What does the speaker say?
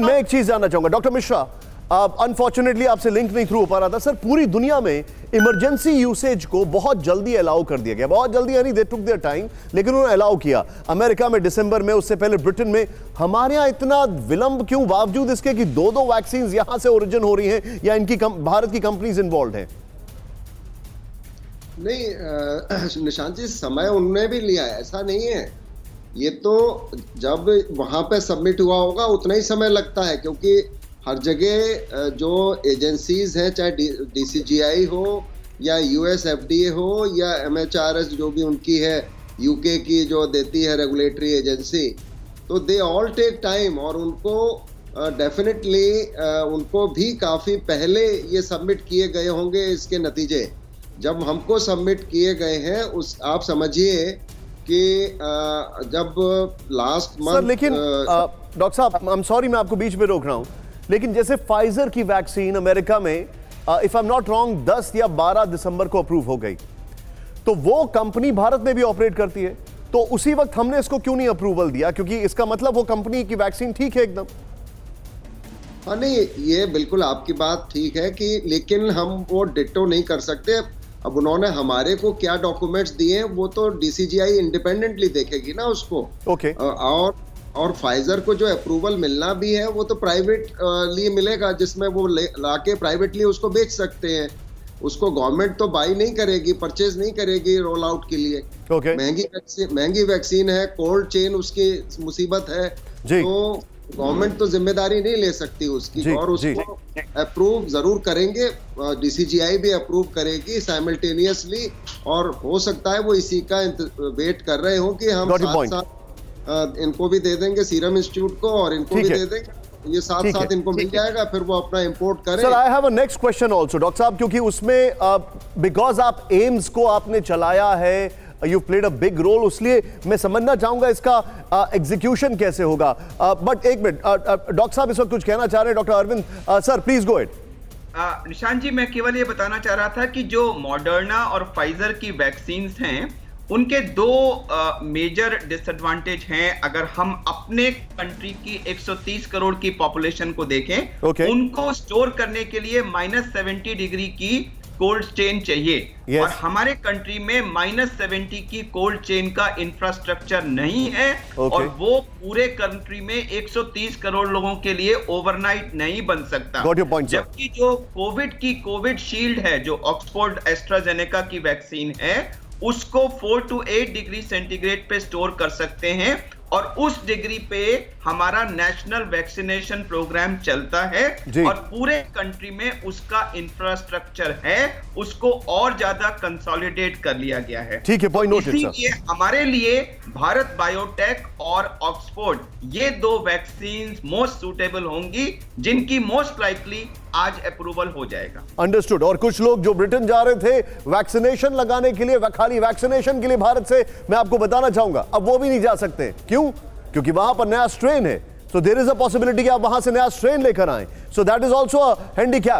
लेकिन मैं एक चीज जानना चाहूंगा डॉक्टर मिश्रा, अनफॉर्चुनेटली आपसे लिंक नहीं थ्रू हो पा रहा था सर। पूरी दुनिया में इमरजेंसी यूसेज को बहुत जल्दी अलाउ कर दिया गया, बहुत जल्दी यानी दे टुक देयर टाइम, लेकिन उन्होंने अलाउ किया। अमेरिका में दिसंबर में, उससे पहले ब्रिटेन में। हमारे यहाँ इतना विलंब क्यों बावजूद इसके कि दो दो वैक्सीन यहाँ से ओरिजिन हो रही हैं या इनकी भारत की कंपनीज इन्वॉल्व हैं? नहीं निशांत जी, समय उनने भी लिया, ऐसा नहीं है। ये तो जब वहां पे सबमिट हुआ होगा उतना ही समय लगता है, क्योंकि हर जगह जो एजेंसीज हैं, चाहे DCGI हो या USFDA हो या MHRA जो भी उनकी है, UK की जो देती है रेगुलेटरी एजेंसी, तो दे ऑल टेक टाइम और उनको डेफिनेटली उनको भी काफ़ी पहले ये सबमिट किए गए होंगे। इसके नतीजे जब हमको सबमिट किए गए हैं उस, आप समझिए कि जब लास्ट मंथ। लेकिन डॉक्टर साहब आई एम सॉरी मैं आपको बीच में रोक रहा हूँ, लेकिन जैसे फाइजर की वैक्सीन अमेरिका में if I am not wrong 10 या 12 दिसंबर को अप्रूव हो गई, तो वो कंपनी भारत में भी ऑपरेट करती है, तो उसी वक्त हमने इसको क्यों नहीं अप्रूवल दिया? क्योंकि इसका मतलब वो कंपनी की वैक्सीन ठीक है एकदम। हाँ नहीं, ये बिल्कुल आपकी बात ठीक है कि, लेकिन हम वो डिटो नहीं कर सकते। अब उन्होंने हमारे को क्या डॉक्यूमेंट्स दिए वो तो DCGI इंडिपेंडेंटली देखेगी ना उसको। ओके। और फाइजर को जो अप्रूवल मिलना भी है वो तो प्राइवेटली मिलेगा, जिसमें वो लाके प्राइवेटली उसको बेच सकते हैं। उसको गवर्नमेंट तो बाई नहीं करेगी, परचेज नहीं करेगी रोल आउट के लिए। okay. महंगी वैक्सीन है, कोल्ड चेन उसकी मुसीबत है, तो गवर्नमेंट तो जिम्मेदारी नहीं ले सकती उसकी। और उसको अप्रूव जरूर करेंगे, DCGI भी अप्रूव करेगी साइमल्टेनियसली, और हो सकता है वो इसी का वेट कर रहे हो कि हम साथ इनको भी दे देंगे, सीरम इंस्टीट्यूट को, और इनको भी दे देंगे, ये साथ साथ इनको मिल जाएगा, फिर वो अपना इंपोर्ट करें। Sir I have a next question also doctor साहब, क्योंकि उसमें बिकॉज आप एम्स को आपने चलाया है, you played a big role, उसलिए मैं समझना चाहूंगा इसका एग्जीक्यूशन कैसे होगा। बट एक मिनट डॉक्टर साहब इस वक्त कुछ कहना चाह रहे हैं, doctor Arvind sir please go ahead. Nishant ji मैं केवल ये बताना चाह रहा था कि जो मॉडर्ना और फाइजर की वैक्सीन हैं उनके दो मेजर डिसएडवांटेज हैं। अगर हम अपने कंट्री की 130 करोड़ की पॉपुलेशन को देखें, उनको स्टोर करने के लिए -70 डिग्री की कोल्ड चेन चाहिए, और हमारे कंट्री में -70 की कोल्ड चेन का इंफ्रास्ट्रक्चर नहीं है, और वो पूरे कंट्री में 130 करोड़ लोगों के लिए ओवरनाइट नहीं बन सकता। जबकि जो कोविड की कोविशील्ड है, जो ऑक्सफोर्ड एस्ट्राजेनेका की वैक्सीन है, उसको 4 to 8 डिग्री सेंटीग्रेड पे स्टोर कर सकते हैं, और उस डिग्री पे हमारा नेशनल वैक्सीनेशन प्रोग्राम चलता है, और पूरे कंट्री में उसका इंफ्रास्ट्रक्चर है, उसको और ज्यादा कंसोलिडेट कर लिया गया है। ठीक है, पॉइंट नोट किया। इसलिए हमारे लिए भारत बायोटेक और ऑक्सफोर्ड, ये दो वैक्सीन मोस्ट सूटेबल होंगी, जिनकी मोस्ट लाइकली आज अप्रूवल हो जाएगा। अंडरस्टूड। और कुछ लोग जो ब्रिटेन जा रहे थे वैक्सीनेशन लगाने के लिए, खाली वैक्सीनेशन के लिए भारत से, मैं आपको बताना चाहूंगा अब वो भी नहीं जा सकते। क्यों? क्योंकि वहां पर नया स्ट्रेन है, so there is a possibility कि आप वहां से नया स्ट्रेन लेकर आए, so that is also a handicap.